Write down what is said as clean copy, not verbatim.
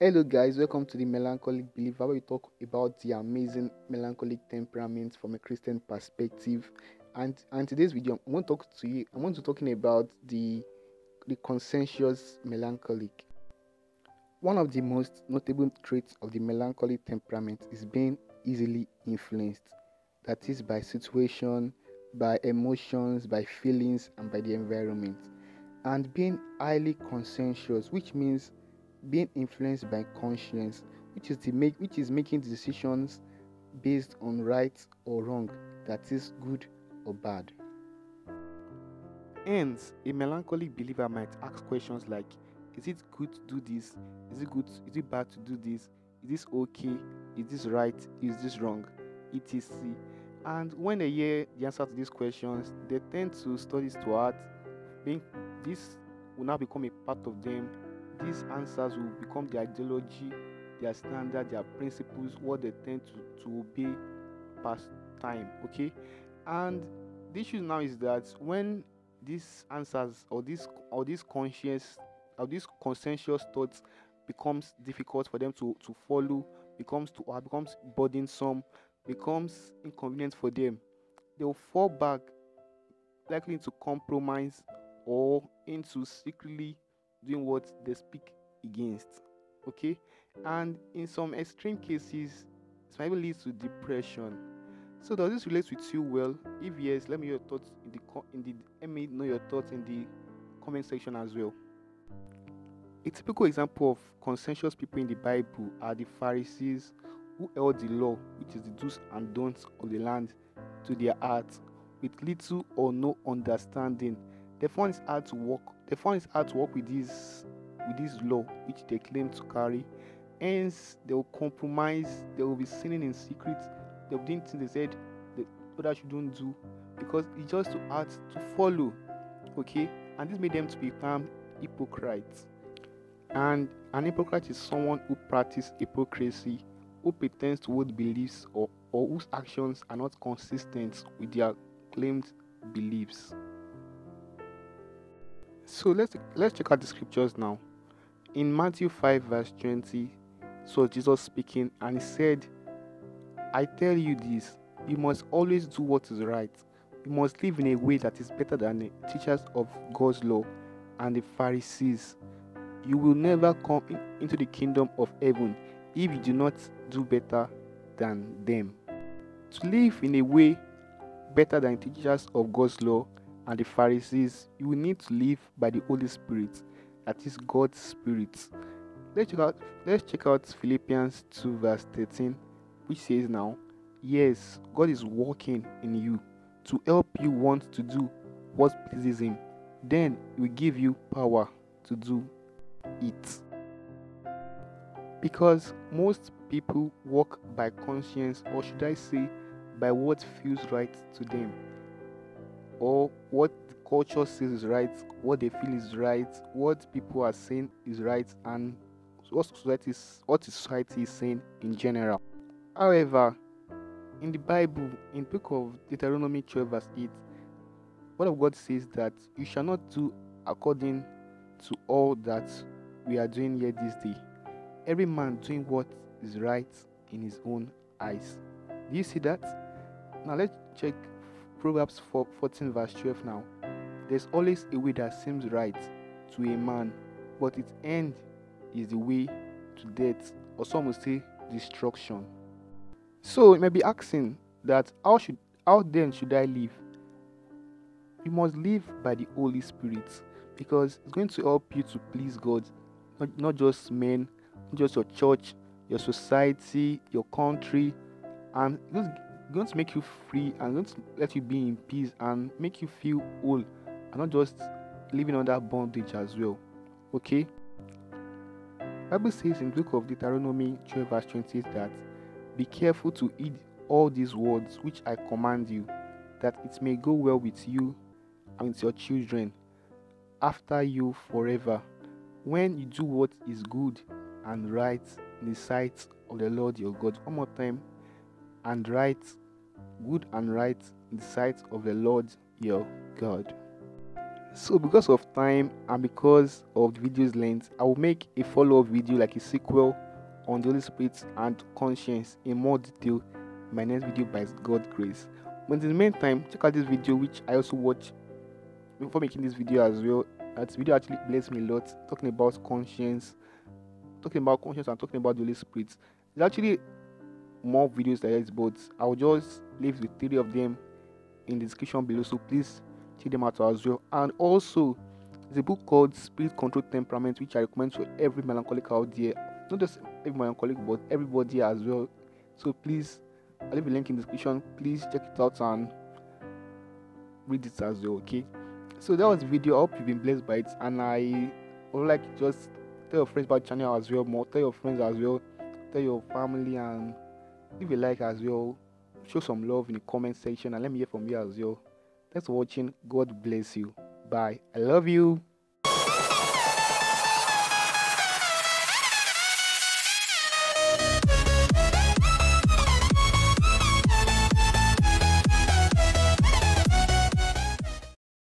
Hello guys, welcome to the Melancholic Believer, where we talk about the amazing melancholic temperament from a Christian perspective. And today's video, I want to talk about the conscientious melancholic. One of the most notable traits of the melancholic temperament is being easily influenced. That is, by situation, by emotions, by feelings, and by the environment. And being highly conscientious, which means being influenced by conscience, which is making decisions based on right or wrong, that is good or bad. Hence, a melancholic believer might ask questions like, is it good to do this? Is it good? Is it bad to do this? Is this okay? Is this right? Is this wrong? Etc. And when they hear the answer to these questions, they tend to study to heart. This will now become a part of them. These answers will become their ideology, their standard, their principles, what they tend to obey past time. Okay, and the issue now is that when these answers or these conscientious thoughts becomes difficult for them to follow, becomes burdensome, becomes inconvenient for them, they will fall back likely into compromise or into secretly doing what they speak against. Okay, and in some extreme cases, it might lead to depression. So does this relate with you well? If yes, let me know your thoughts in the comment section as well. A typical example of conscientious people in the Bible are the Pharisees, who held the law, which is the do's and don'ts of the land, to their hearts, with little or no understanding. They found it hard to work with this law which they claim to carry. Hence, they will compromise. They will be sinning in secret. They will do things they said the others shouldn't do because it's just too hard to follow. Okay, and this made them to be termed hypocrites. And an hypocrite is someone who practices hypocrisy, who pretends to hold beliefs or whose actions are not consistent with their claimed beliefs. So let's check out the scriptures now. In Matthew 5 verse 20, so Jesus speaking, and he said, I tell you this, you must always do what is right. You must live in a way that is better than the teachers of God's law and the Pharisees. You will never come into the kingdom of heaven if you do not do better than them. To live in a way better than the teachers of God's law and the Pharisees, you will need to live by the Holy Spirit, that is God's Spirit. Let's check out Philippians 2 verse 13, which says now, yes, God is working in you to help you want to do what pleases Him. Then He will give you power to do it. Because most people walk by conscience, or should I say, by what feels right to them, or what the culture says is right, what they feel is right, what people are saying is right, and what society is saying in general. However, in the Bible, in the book of Deuteronomy 12 verse 8, the Word of God says that you shall not do according to all that we are doing here this day. Every man doing what is right in his own eyes. Do you see that? Now let's check Proverbs 14 verse 12 now. There's always a way that seems right to a man, but its end is the way to death, or some will say destruction. So you may be asking that how then should I live? You must live by the Holy Spirit, because it's going to help you to please God, not just men, not just your church, your society, your country, and it's going to make you free and going to let you be in peace and make you feel whole and not just living under bondage as well. Okay, Bible says in the book of Deuteronomy 12 verse 20 that be careful to heed all these words which I command you, that it may go well with you and with your children after you forever, when you do what is good and right in the sight of the Lord your God. One more time, and right, good and right in the sight of the Lord your God. So because of time and because of the video's length, I will make a follow-up video, like a sequel, on the Holy Spirit and conscience in more detail in my next video by God's grace. But in the meantime, check out this video which I also watched before making this video as well. That video actually blessed me a lot, talking about conscience and talking about the Holy Spirit. There's actually more videos like this, but I'll just leave the three of them in the description below, so please check them out as well. And also, there's a book called Spirit Control Temperament, which I recommend to every melancholic out there, not just every melancholic but everybody as well. So please, I'll leave a link in the description, please check it out and read it as well. Okay, so that was the video. I hope you've been blessed by it, and I would like to just tell your friends about the channel as well, more tell your friends as well, tell your family, and leave a like as well, show some love in the comment section, and let me hear from you as well. Thanks for watching. God bless you. Bye. I love you.